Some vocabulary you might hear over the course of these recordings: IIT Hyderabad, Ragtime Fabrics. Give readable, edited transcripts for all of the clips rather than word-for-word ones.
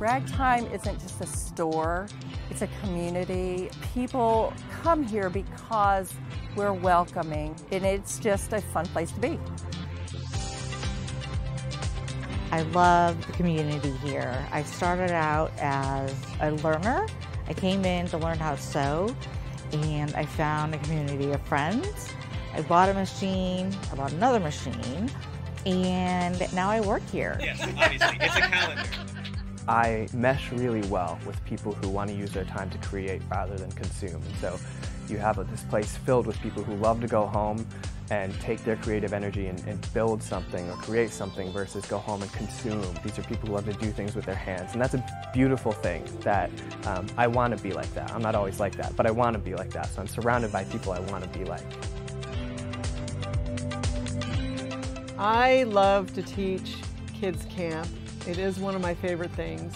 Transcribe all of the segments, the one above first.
Ragtime isn't just a store, it's a community. People come here because we're welcoming, and it's just a fun place to be. I love the community here. I started out as a learner. I came in to learn how to sew, and I found a community of friends. I bought a machine, I bought another machine, and now I work here. Yes, obviously, it's a calendar. I mesh really well with people who want to use their time to create rather than consume. So you have this place filled with people who love to go home and take their creative energy and build something or create something versus go home and consume. These are people who love to do things with their hands, and that's a beautiful thing that I want to be like that. I'm not always like that, but I want to be like that, so I'm surrounded by people I want to be like. I love to teach kids camp. It is one of my favorite things.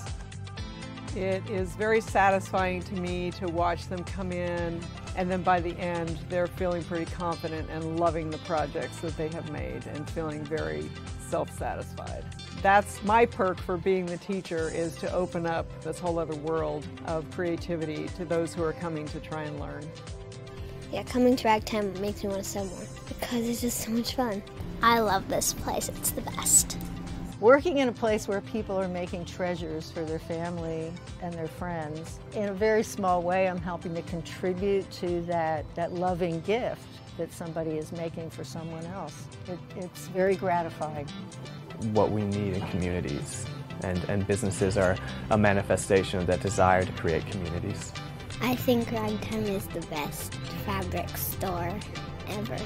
It is very satisfying to me to watch them come in, and then by the end they're feeling pretty confident and loving the projects that they have made and feeling very self-satisfied. That's my perk for being the teacher, is to open up this whole other world of creativity to those who are coming to try and learn. Yeah, coming to Ragtime makes me want to sew more because it's just so much fun. I love this place, it's the best. Working in a place where people are making treasures for their family and their friends, in a very small way, I'm helping to contribute to that loving gift that somebody is making for someone else. It's very gratifying. What we need in communities and businesses are a manifestation of that desire to create communities. I think Ragtime is the best fabric store ever.